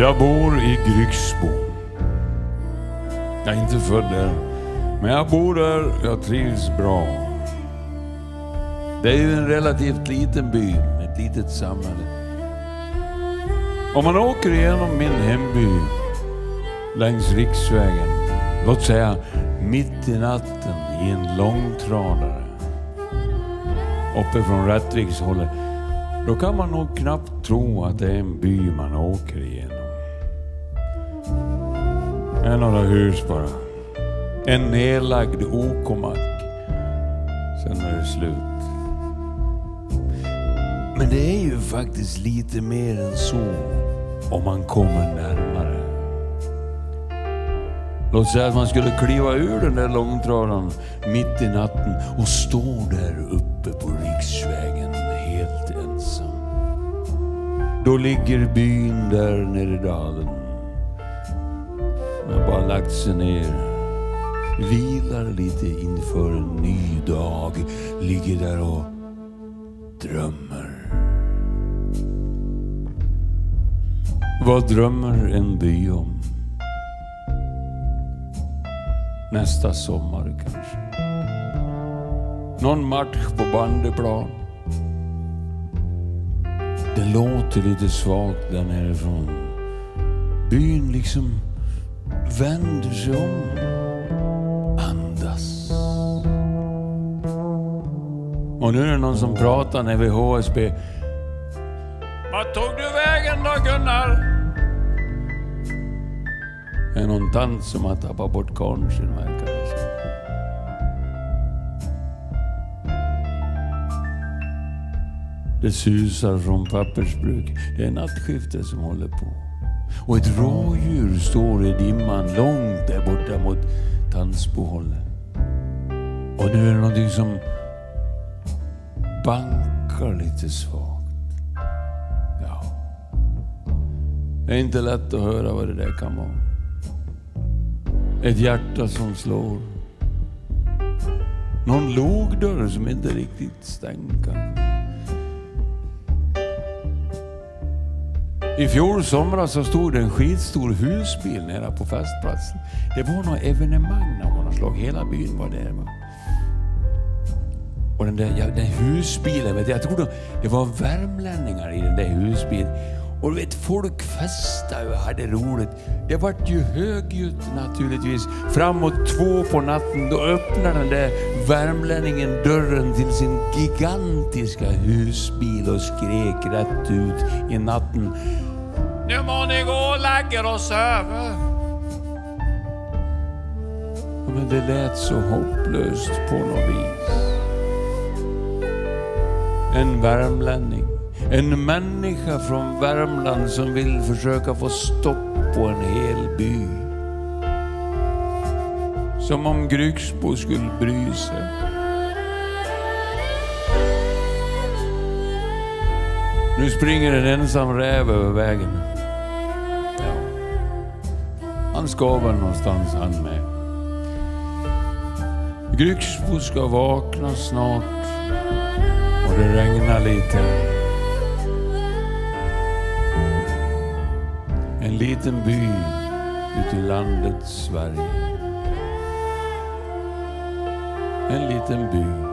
Jag bor i Grycksbo. Jag är inte född där, men jag bor där, jag trivs bra. Det är ju en relativt liten by, ett litet samhälle. Om man åker igenom min hemby längs riksvägen, låt säga mitt i natten i en långtradare uppe från Rättviks hållet, då kan man nog knappt tro att det är en by man åker igenom. En av de hus bara. En nedlagd okomack. Sen är det slut. Men det är ju faktiskt lite mer än så om man kommer närmare. Låt säga att man skulle kliva ur den där långtradaren mitt i natten och stå där uppe på riksvägen helt ensam. Då ligger byn där nere i dalen. Man har bara lagt sig ner, vilar lite inför en ny dag, ligger där och drömmer. Vad drömmer en by om? Nästa sommar kanske. Någon match på bandeplan. Det låter lite svagt där nerifrån. Byn liksom vänder sig om, andas. Och nu är det någon som pratar när vi är HSB. Vad tog du vägen då, Gunnar? Det är någon tant som har tappat bort kornsen, verkar det som. Det susar från pappersbruk. Det är nattskiftet som håller på. Och ett rådjur står i dimman långt där borta mot Tandsbohållet. Och nu är det någonting som bankar lite svagt. Ja. Det är inte lätt att höra vad det där kan vara. Ett hjärta som slår. Någon logdörr som inte riktigt stänkar. I fjol somras så stod det en skitstor husbil nere på festplatsen. Det var något evenemang när man har slagit. Hela byn var där. Och den där husbilen, vet jag tror det var värmlänningar i den där husbilen. Och vet, folk festade och hade roligt. Det var ju högljutt naturligtvis. Framåt 2 på natten då öppnade den där värmlänningen dörren till sin gigantiska husbil och skrek rätt ut i natten. Nu må ni gå och lägga oss över. Men det lät så hopplöst på något vis. En värmlänning. En människa från Värmland som vill försöka få stopp på en hel by. Som om Grycksbo skulle bry sig. Nu springer en ensam räv över vägen. Ja. Han ska väl någonstans han med. Grycksbo ska vakna snart. Och det regnar lite. En liten by ute i landet Sverige. En liten by.